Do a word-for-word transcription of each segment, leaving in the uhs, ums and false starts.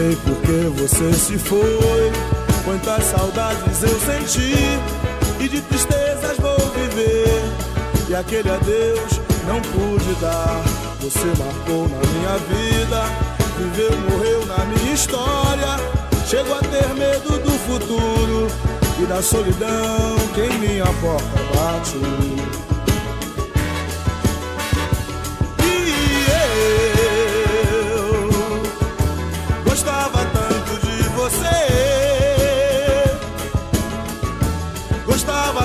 sei porque você se foi. Quantas saudades eu senti, e de tristezas vou viver, e aquele adeus não pude dar. Você marcou na minha vida, viveu, morreu na minha história. Chego a ter medo do futuro e da solidão que em minha porta bate. Gostava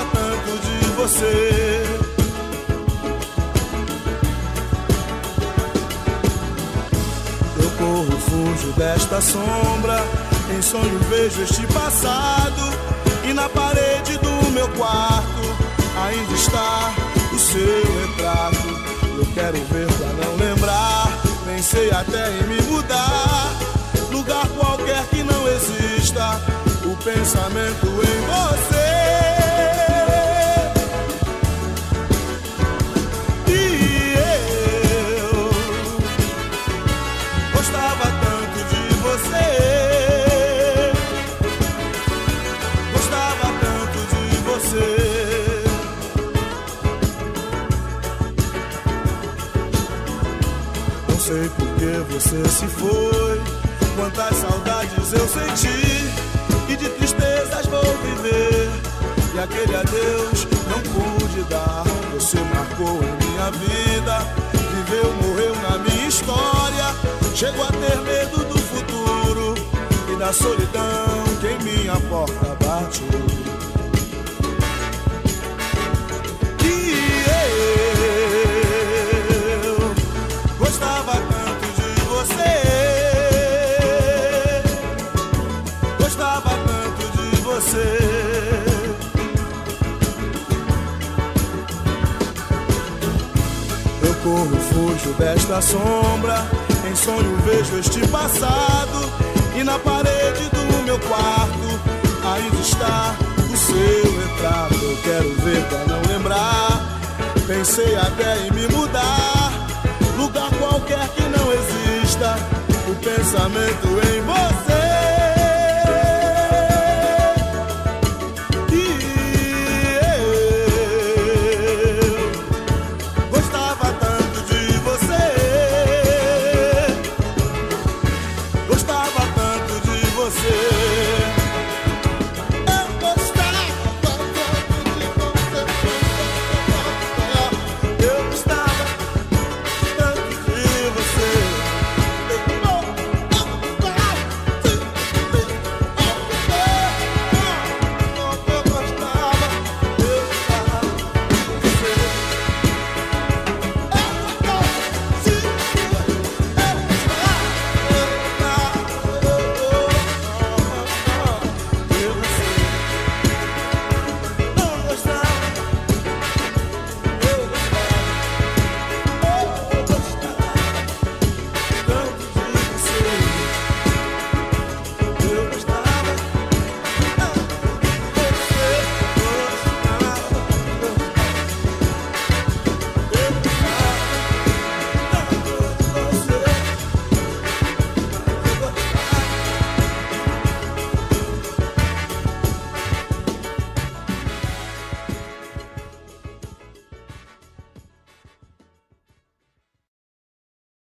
tanto de você. Eu corro, fujo desta sombra. Em sonho vejo este passado, e na parede do meu quarto ainda está o seu retrato. Eu quero ver pra não lembrar, nem sei até em me mudar. Lugar qualquer que não exista o pensamento em você. Não sei porque você se foi, quantas saudades eu senti, e de tristezas vou viver, e aquele adeus não pude dar. Você marcou minha vida, viveu, morreu na minha história. Chego a ter medo do futuro e da solidão que em minha porta bate. Eu corro, fujo desta sombra. Em sonho vejo este passado, e na parede do meu quarto ainda está o seu retrato. Eu quero ver pra não lembrar, pensei até em me mudar. Lugar qualquer que não exista o pensamento em